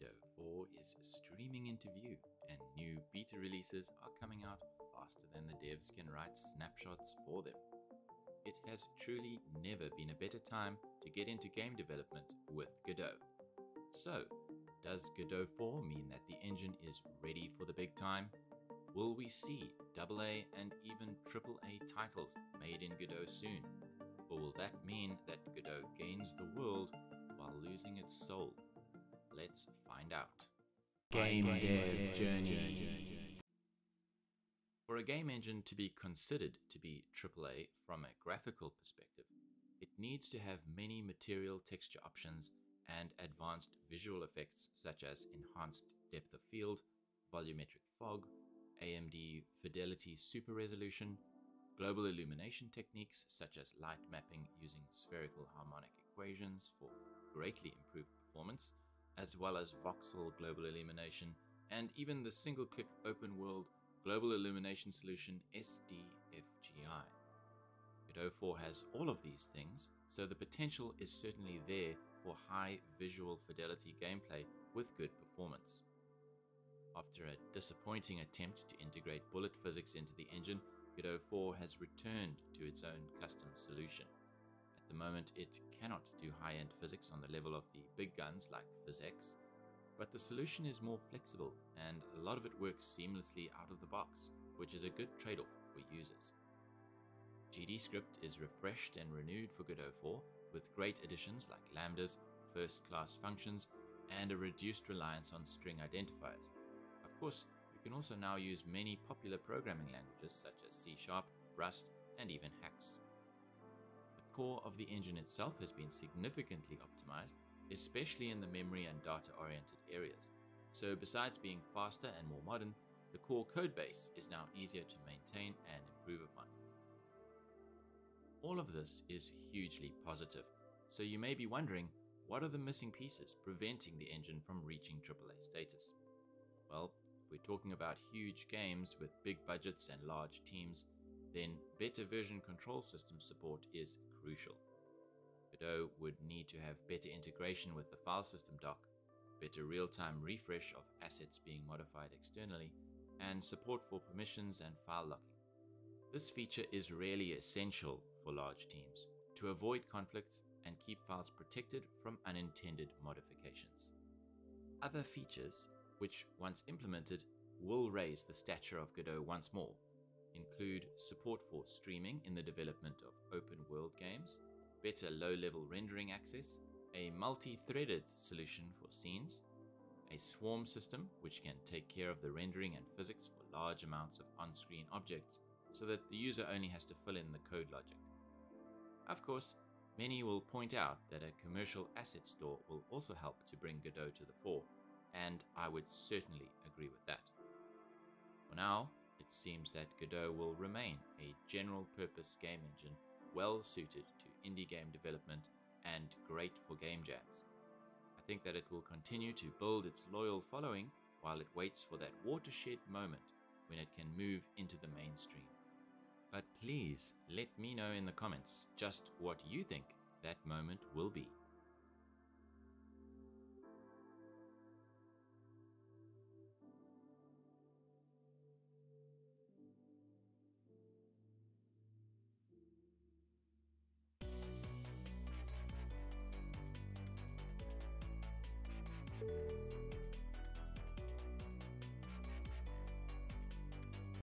Godot 4 is streaming into view, and new beta releases are coming out faster than the devs can write snapshots for them. It has truly never been a better time to get into game development with Godot. So, does Godot 4 mean that the engine is ready for the big time? Will we see AA and even AAA titles made in Godot soon? Or will that mean that Godot gains the world while losing its soul? Let's find out. Game Dev Journey. For a game engine to be considered to be AAA from a graphical perspective, it needs to have many material texture options and advanced visual effects such as enhanced depth of field, volumetric fog, AMD Fidelity Super Resolution, global illumination techniques such as light mapping using spherical harmonic equations for greatly improved performance, as well as voxel global illumination, and even the single-click open-world global illumination solution SDFGI. Godot 4 has all of these things, so the potential is certainly there for high visual fidelity gameplay with good performance. After a disappointing attempt to integrate bullet physics into the engine, Godot 4 has returned to its own custom solution. At the moment, it cannot do high-end physics on the level of the big guns like PhysX, but the solution is more flexible and a lot of it works seamlessly out of the box, which is a good trade-off for users. GDScript is refreshed and renewed for Godot 4 with great additions like lambdas, first-class functions, and a reduced reliance on string identifiers. Of course, you can also now use many popular programming languages such as C#, Rust, and even Hacks. The core of the engine itself has been significantly optimized, especially in the memory and data-oriented areas. So besides being faster and more modern, the core codebase is now easier to maintain and improve upon. All of this is hugely positive, so you may be wondering, what are the missing pieces preventing the engine from reaching AAA status? Well, if we're talking about huge games with big budgets and large teams, then better version control system support is crucial. Godot would need to have better integration with the file system dock, better real-time refresh of assets being modified externally, and support for permissions and file locking. This feature is really essential for large teams to avoid conflicts and keep files protected from unintended modifications. Other features, which once implemented will raise the stature of Godot once more, include support for streaming in the development of open world games, better low-level rendering access, a multi-threaded solution for scenes, a swarm system which can take care of the rendering and physics for large amounts of on-screen objects so that the user only has to fill in the code logic. Of course, many will point out that a commercial asset store will also help to bring Godot to the fore, and I would certainly agree with that. For now, it seems that Godot will remain a general-purpose game engine well suited to indie game development and great for game jams. I think that it will continue to build its loyal following while it waits for that watershed moment when it can move into the mainstream. But please let me know in the comments just what you think that moment will be.